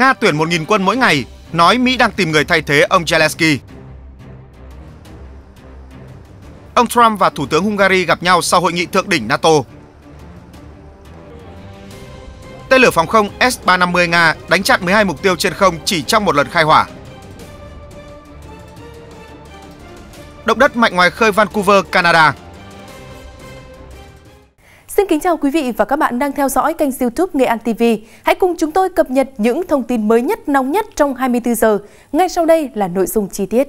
Nga tuyển 1.000 quân mỗi ngày, nói Mỹ đang tìm người thay thế ông Zelensky. Ông Trump và Thủ tướng Hungary gặp nhau sau hội nghị thượng đỉnh NATO. Tên lửa phòng không S-350 Nga đánh chặn 12 mục tiêu trên không chỉ trong một lần khai hỏa. Động đất mạnh ngoài khơi Vancouver, Canada. Xin kính chào quý vị và các bạn đang theo dõi kênh YouTube Nghệ An TV. Hãy cùng chúng tôi cập nhật những thông tin mới nhất, nóng nhất trong 24 giờ. Ngay sau đây là nội dung chi tiết.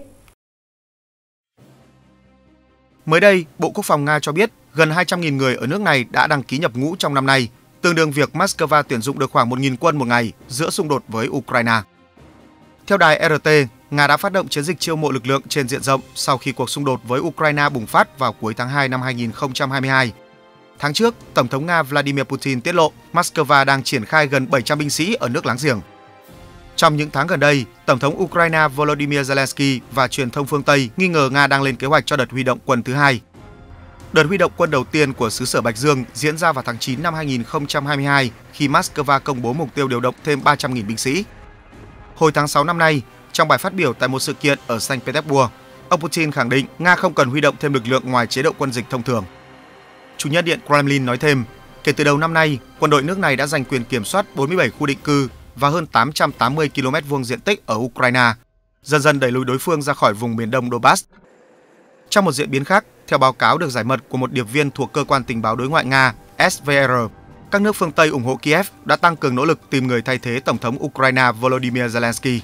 Mới đây, Bộ Quốc phòng Nga cho biết gần 200.000 người ở nước này đã đăng ký nhập ngũ trong năm nay, tương đương việc Moscow tuyển dụng được khoảng 1.000 quân một ngày giữa xung đột với Ukraine. Theo đài RT, Nga đã phát động chiến dịch chiêu mộ lực lượng trên diện rộng sau khi cuộc xung đột với Ukraine bùng phát vào cuối tháng 2 năm 2022. Tháng trước, Tổng thống Nga Vladimir Putin tiết lộ Moscow đang triển khai gần 700 binh sĩ ở nước láng giềng. Trong những tháng gần đây, Tổng thống Ukraine Volodymyr Zelensky và truyền thông phương Tây nghi ngờ Nga đang lên kế hoạch cho đợt huy động quân thứ hai. Đợt huy động quân đầu tiên của xứ sở Bạch Dương diễn ra vào tháng 9 năm 2022 khi Moscow công bố mục tiêu điều động thêm 300.000 binh sĩ. Hồi tháng 6 năm nay, trong bài phát biểu tại một sự kiện ở Saint Petersburg, ông Putin khẳng định Nga không cần huy động thêm lực lượng ngoài chế độ quân dịch thông thường. Chủ nhân Điện Kremlin nói thêm, kể từ đầu năm nay, quân đội nước này đã giành quyền kiểm soát 47 khu định cư và hơn 880 km² diện tích ở Ukraine, dần dần đẩy lùi đối phương ra khỏi vùng miền đông Donbass. Trong một diễn biến khác, theo báo cáo được giải mật của một điệp viên thuộc Cơ quan Tình báo Đối ngoại Nga SVR, các nước phương Tây ủng hộ Kiev đã tăng cường nỗ lực tìm người thay thế Tổng thống Ukraine Volodymyr Zelensky.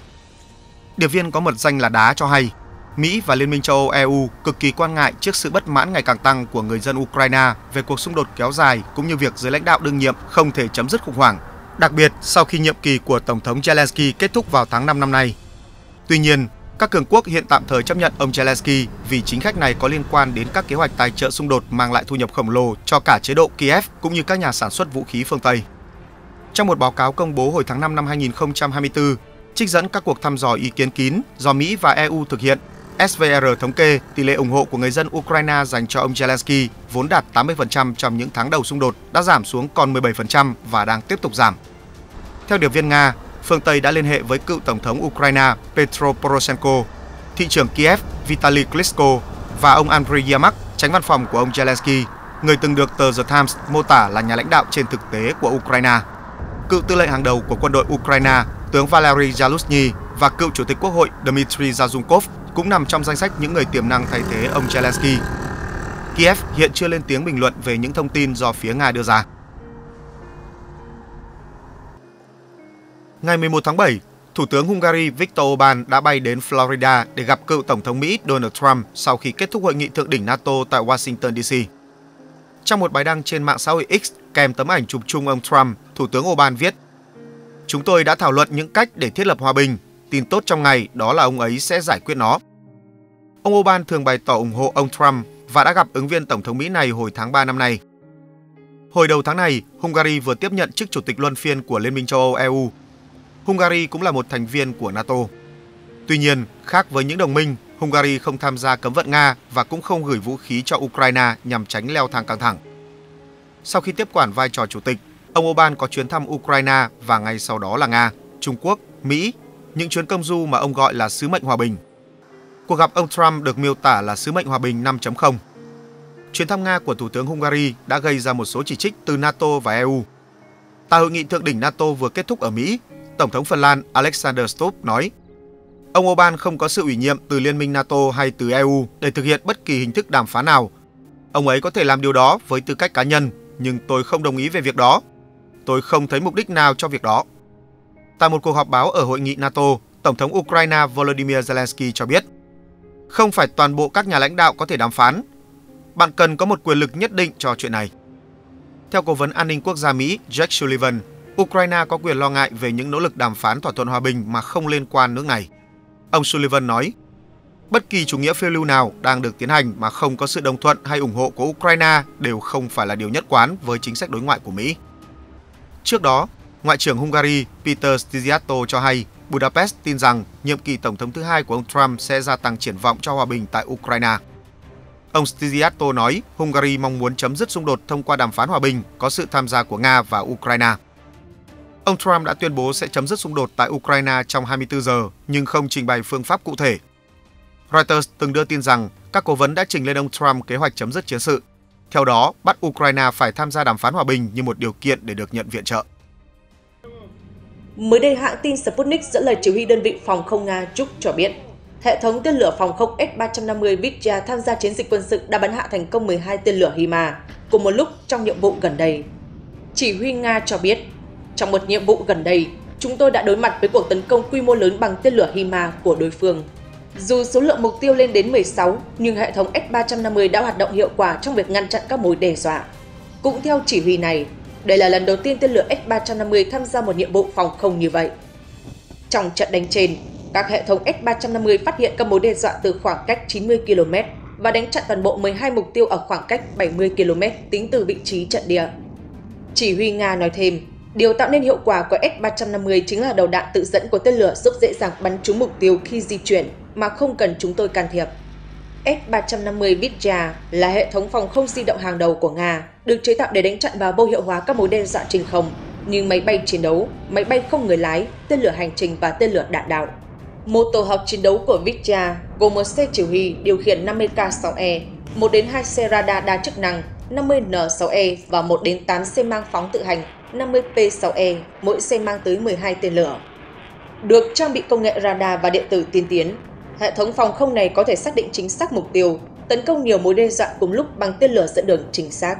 Điệp viên có mật danh là Đá cho hay, Mỹ và Liên minh châu Âu EU cực kỳ quan ngại trước sự bất mãn ngày càng tăng của người dân Ukraine về cuộc xung đột kéo dài cũng như việc giới lãnh đạo đương nhiệm không thể chấm dứt khủng hoảng, đặc biệt sau khi nhiệm kỳ của Tổng thống Zelensky kết thúc vào tháng 5 năm nay. Tuy nhiên, các cường quốc hiện tạm thời chấp nhận ông Zelensky vì chính khách này có liên quan đến các kế hoạch tài trợ xung đột mang lại thu nhập khổng lồ cho cả chế độ Kiev cũng như các nhà sản xuất vũ khí phương Tây. Trong một báo cáo công bố hồi tháng 5 năm 2024, trích dẫn các cuộc thăm dò ý kiến kín do Mỹ và EU thực hiện, SVR thống kê tỷ lệ ủng hộ của người dân Ukraine dành cho ông Zelensky vốn đạt 80% trong những tháng đầu xung đột đã giảm xuống còn 17% và đang tiếp tục giảm. Theo điệp viên Nga, phương Tây đã liên hệ với cựu Tổng thống Ukraine Petro Poroshenko, thị trưởng Kiev Vitali Klitschko và ông Andriy Yermak, tránh văn phòng của ông Zelensky, người từng được tờ The Times mô tả là nhà lãnh đạo trên thực tế của Ukraine. Cựu tư lệnh hàng đầu của quân đội Ukraine, tướng Valery Zaluzhny và cựu chủ tịch Quốc hội Dmitry Razumkov cũng nằm trong danh sách những người tiềm năng thay thế ông Zelensky. Kiev hiện chưa lên tiếng bình luận về những thông tin do phía Nga đưa ra. Ngày 11 tháng 7, Thủ tướng Hungary Viktor Orbán đã bay đến Florida để gặp cựu Tổng thống Mỹ Donald Trump sau khi kết thúc hội nghị thượng đỉnh NATO tại Washington DC. Trong một bài đăng trên mạng xã hội X kèm tấm ảnh chụp chung ông Trump, Thủ tướng Orbán viết: "Chúng tôi đã thảo luận những cách để thiết lập hòa bình. Tin tốt trong ngày đó là ông ấy sẽ giải quyết nó." Ông Orbán thường bày tỏ ủng hộ ông Trump và đã gặp ứng viên Tổng thống Mỹ này hồi tháng 3 năm nay. Hồi đầu tháng này, Hungary vừa tiếp nhận chức chủ tịch luân phiên của Liên minh châu Âu EU. Hungary cũng là một thành viên của NATO. Tuy nhiên, khác với những đồng minh, Hungary không tham gia cấm vận Nga và cũng không gửi vũ khí cho Ukraine nhằm tránh leo thang căng thẳng. Sau khi tiếp quản vai trò chủ tịch, ông Orbán có chuyến thăm Ukraine và ngay sau đó là Nga, Trung Quốc, Mỹ, những chuyến công du mà ông gọi là sứ mệnh hòa bình. Cuộc gặp ông Trump được miêu tả là sứ mệnh hòa bình 5.0. Chuyến thăm Nga của Thủ tướng Hungary đã gây ra một số chỉ trích từ NATO và EU. Tại hội nghị thượng đỉnh NATO vừa kết thúc ở Mỹ, Tổng thống Phần Lan Alexander Stobb nói: "Ông Orbán không có sự ủy nhiệm từ Liên minh NATO hay từ EU để thực hiện bất kỳ hình thức đàm phán nào. Ông ấy có thể làm điều đó với tư cách cá nhân, nhưng tôi không đồng ý về việc đó. Tôi không thấy mục đích nào cho việc đó." Tại một cuộc họp báo ở hội nghị NATO, Tổng thống Ukraine Volodymyr Zelensky cho biết: "Không phải toàn bộ các nhà lãnh đạo có thể đàm phán. Bạn cần có một quyền lực nhất định cho chuyện này." Theo Cố vấn An ninh Quốc gia Mỹ Jack Sullivan, Ukraine có quyền lo ngại về những nỗ lực đàm phán thỏa thuận hòa bình mà không liên quan nước này. Ông Sullivan nói: "Bất kỳ chủ nghĩa phiêu lưu nào đang được tiến hành mà không có sự đồng thuận hay ủng hộ của Ukraine đều không phải là điều nhất quán với chính sách đối ngoại của Mỹ." Trước đó, Ngoại trưởng Hungary Peter Szijarto cho hay Budapest tin rằng nhiệm kỳ Tổng thống thứ hai của ông Trump sẽ gia tăng triển vọng cho hòa bình tại Ukraine. Ông Szijarto nói Hungary mong muốn chấm dứt xung đột thông qua đàm phán hòa bình có sự tham gia của Nga và Ukraine. Ông Trump đã tuyên bố sẽ chấm dứt xung đột tại Ukraine trong 24 giờ, nhưng không trình bày phương pháp cụ thể. Reuters từng đưa tin rằng các cố vấn đã trình lên ông Trump kế hoạch chấm dứt chiến sự. Theo đó, bắt Ukraine phải tham gia đàm phán hòa bình như một điều kiện để được nhận viện trợ. Mới đây, hãng tin Sputnik dẫn lời chỉ huy đơn vị phòng không Nga Chuk cho biết, hệ thống tên lửa phòng không S-350 Vityaz tham gia chiến dịch quân sự đã bắn hạ thành công 12 tên lửa Hima cùng một lúc trong nhiệm vụ gần đây. Chỉ huy Nga cho biết, trong một nhiệm vụ gần đây, chúng tôi đã đối mặt với cuộc tấn công quy mô lớn bằng tên lửa Hima của đối phương. Dù số lượng mục tiêu lên đến 16, nhưng hệ thống S-350 đã hoạt động hiệu quả trong việc ngăn chặn các mối đe dọa. Cũng theo chỉ huy này, đây là lần đầu tiên tên lửa S-350 tham gia một nhiệm vụ phòng không như vậy. Trong trận đánh trên, các hệ thống S-350 phát hiện các mối đe dọa từ khoảng cách 90 km và đánh chặn toàn bộ 12 mục tiêu ở khoảng cách 70 km tính từ vị trí trận địa. Chỉ huy Nga nói thêm, điều tạo nên hiệu quả của S-350 chính là đầu đạn tự dẫn của tên lửa giúp dễ dàng bắn trúng mục tiêu khi di chuyển mà không cần chúng tôi can thiệp. S-350 Vityaz là hệ thống phòng không di động hàng đầu của Nga, được chế tạo để đánh chặn và vô hiệu hóa các mối đe dọa trên không, như máy bay chiến đấu, máy bay không người lái, tên lửa hành trình và tên lửa đạn đạo. Một tổ hợp chiến đấu của Vityaz gồm một xe chỉ huy điều khiển 50 K6E, 1 đến 2 xe radar đa chức năng 50 N6E và 1 đến 8 xe mang phóng tự hành 50 P6E, mỗi xe mang tới 12 tên lửa. Được trang bị công nghệ radar và điện tử tiên tiến, hệ thống phòng không này có thể xác định chính xác mục tiêu, tấn công nhiều mối đe dọa cùng lúc bằng tên lửa dẫn đường chính xác.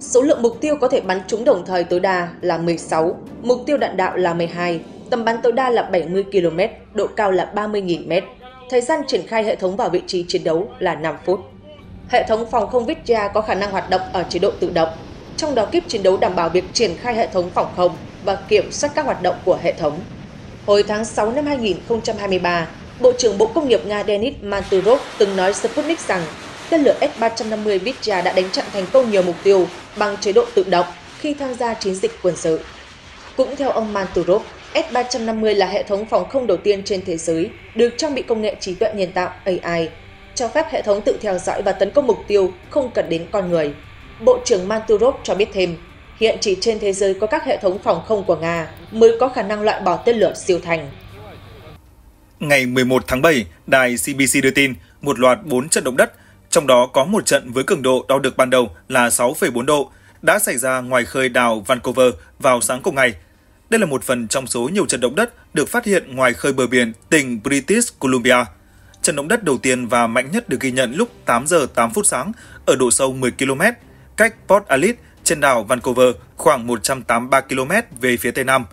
Số lượng mục tiêu có thể bắn trúng đồng thời tối đa là 16, mục tiêu đạn đạo là 12, tầm bắn tối đa là 70 km, độ cao là 30.000 m. Thời gian triển khai hệ thống vào vị trí chiến đấu là 5 phút. Hệ thống phòng không Vityaz có khả năng hoạt động ở chế độ tự động, trong đó kíp chiến đấu đảm bảo việc triển khai hệ thống phòng không và kiểm soát các hoạt động của hệ thống. Hồi tháng 6 năm 2023, Bộ trưởng Bộ Công nghiệp Nga Denis Manturov từng nói Sputnik rằng tên lửa S-350 Vityaz đã đánh chặn thành công nhiều mục tiêu bằng chế độ tự động khi tham gia chiến dịch quân sự. Cũng theo ông Manturov, S-350 là hệ thống phòng không đầu tiên trên thế giới được trang bị công nghệ trí tuệ nhân tạo AI, cho phép hệ thống tự theo dõi và tấn công mục tiêu không cần đến con người. Bộ trưởng Manturov cho biết thêm, hiện chỉ trên thế giới có các hệ thống phòng không của Nga mới có khả năng loại bỏ tên lửa siêu thanh. Ngày 11 tháng 7, đài CBC đưa tin một loạt 4 trận động đất, trong đó có một trận với cường độ đo được ban đầu là 6,4 độ, đã xảy ra ngoài khơi đảo Vancouver vào sáng cùng ngày. Đây là một phần trong số nhiều trận động đất được phát hiện ngoài khơi bờ biển tỉnh British Columbia. Trận động đất đầu tiên và mạnh nhất được ghi nhận lúc 8 giờ 8 phút sáng ở độ sâu 10 km, cách Port Alice trên đảo Vancouver khoảng 183 km về phía Tây Nam.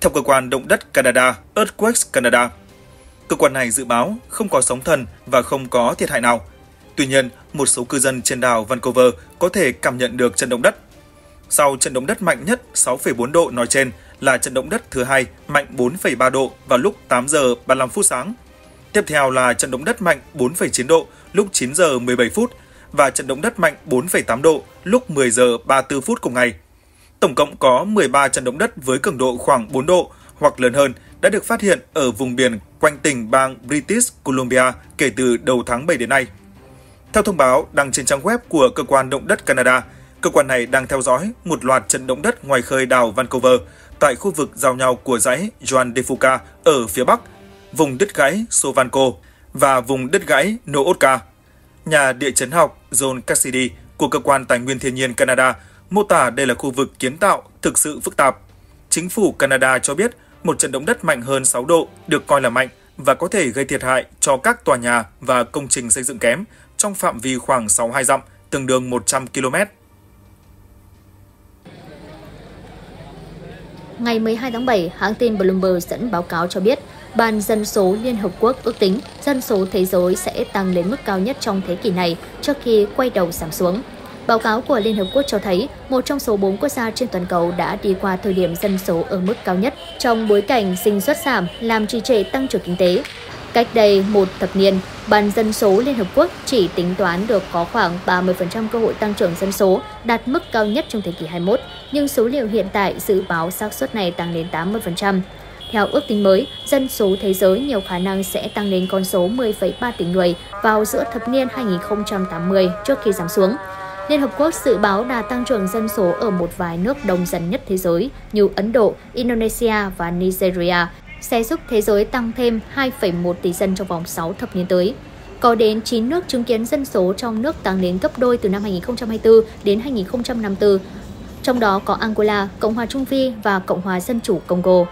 Theo cơ quan động đất Canada, Earthquakes Canada, cơ quan này dự báo không có sóng thần và không có thiệt hại nào. Tuy nhiên, một số cư dân trên đảo Vancouver có thể cảm nhận được trận động đất. Sau trận động đất mạnh nhất 6,4 độ nói trên là trận động đất thứ hai mạnh 4,3 độ vào lúc 8 giờ 35 phút sáng. Tiếp theo là trận động đất mạnh 4,9 độ lúc 9 giờ 17 phút và trận động đất mạnh 4,8 độ lúc 10 giờ 34 phút cùng ngày. Tổng cộng có 13 trận động đất với cường độ khoảng 4 độ hoặc lớn hơn đã được phát hiện ở vùng biển quanh tỉnh bang British Columbia kể từ đầu tháng 7 đến nay. Theo thông báo đăng trên trang web của cơ quan động đất Canada, cơ quan này đang theo dõi một loạt trận động đất ngoài khơi đảo Vancouver tại khu vực giao nhau của dãy Juan de Fuca ở phía Bắc, vùng đứt gãy Sovanco và vùng đứt gãy Nootka. Nhà địa chấn học John Cassidy của Cơ quan Tài nguyên Thiên nhiên Canada mô tả đây là khu vực kiến tạo thực sự phức tạp. Chính phủ Canada cho biết một trận động đất mạnh hơn 6 độ được coi là mạnh và có thể gây thiệt hại cho các tòa nhà và công trình xây dựng kém trong phạm vi khoảng 62 dặm, tương đương 100 km. Ngày 12 tháng 7, hãng tin Bloomberg dẫn báo cáo cho biết, Ban Dân số Liên Hợp Quốc ước tính dân số thế giới sẽ tăng lên mức cao nhất trong thế kỷ này trước khi quay đầu giảm xuống. Báo cáo của Liên Hợp Quốc cho thấy, một trong số 4 quốc gia trên toàn cầu đã đi qua thời điểm dân số ở mức cao nhất trong bối cảnh sinh xuất giảm làm trì trệ tăng trưởng kinh tế. Cách đây một thập niên, Ban Dân số Liên Hợp Quốc chỉ tính toán được có khoảng 30% cơ hội tăng trưởng dân số đạt mức cao nhất trong thế kỷ 21, nhưng số liệu hiện tại dự báo xác suất này tăng đến 80%. Theo ước tính mới, dân số thế giới nhiều khả năng sẽ tăng đến con số 10,3 tỷ người vào giữa thập niên 2080 trước khi giảm xuống. Liên Hợp Quốc dự báo đà tăng trưởng dân số ở một vài nước đông dân nhất thế giới như Ấn Độ, Indonesia và Nigeria sẽ giúp thế giới tăng thêm 2,1 tỷ dân trong vòng 6 thập niên tới. Có đến 9 nước chứng kiến dân số trong nước tăng đến gấp đôi từ năm 2024 đến 2054, trong đó có Angola, Cộng hòa Trung Phi và Cộng hòa Dân chủ Congo.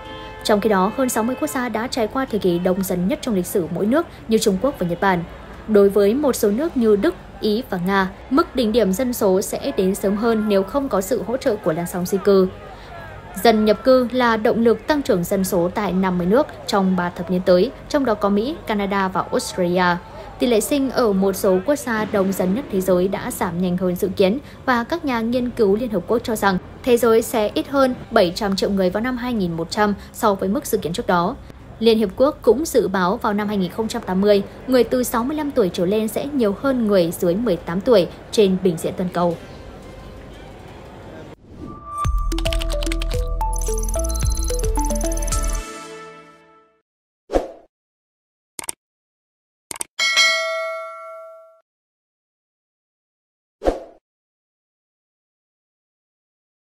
Trong khi đó, hơn 60 quốc gia đã trải qua thời kỳ đông dân nhất trong lịch sử mỗi nước như Trung Quốc và Nhật Bản. Đối với một số nước như Đức, Ý và Nga, mức đỉnh điểm dân số sẽ đến sớm hơn nếu không có sự hỗ trợ của làn sóng di cư. Dân nhập cư là động lực tăng trưởng dân số tại 50 nước trong 3 thập niên tới, trong đó có Mỹ, Canada và Australia. Tỷ lệ sinh ở một số quốc gia đông dân nhất thế giới đã giảm nhanh hơn dự kiến và các nhà nghiên cứu Liên Hợp Quốc cho rằng thế giới sẽ ít hơn 700 triệu người vào năm 2100 so với mức dự kiến trước đó. Liên Hiệp Quốc cũng dự báo vào năm 2080, người từ 65 tuổi trở lên sẽ nhiều hơn người dưới 18 tuổi trên bình diện toàn cầu.